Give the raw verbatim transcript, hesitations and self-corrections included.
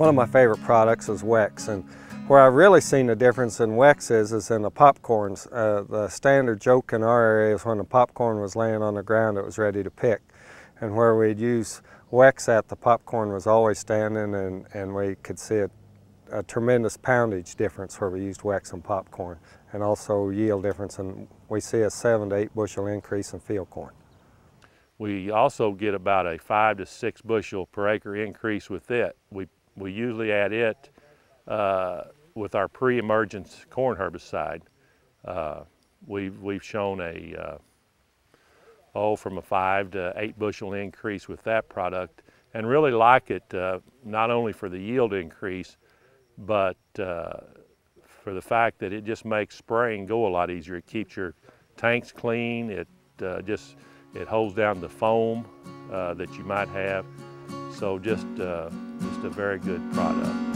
One of my favorite products is Wex, and where I've really seen the difference in Wex is, is in the popcorns. Uh, the standard joke in our area is when the popcorn was laying on the ground, it was ready to pick. And where we'd use Wex at, the popcorn was always standing, and, and we could see a, a tremendous poundage difference where we used Wex and popcorn, and also yield difference, and we see a seven to eight bushel increase in field corn. We also get about a five to six bushel per acre increase with it. We, we usually add it uh, with our pre-emergence corn herbicide. Uh, we've, we've shown a, uh, oh, from a five to eight bushel increase with that product, and really like it, uh, not only for the yield increase, but uh, for the fact that it just makes spraying go a lot easier. It keeps your tanks clean, it uh, just, It holds down the foam uh, that you might have, so just, uh, just a very good product.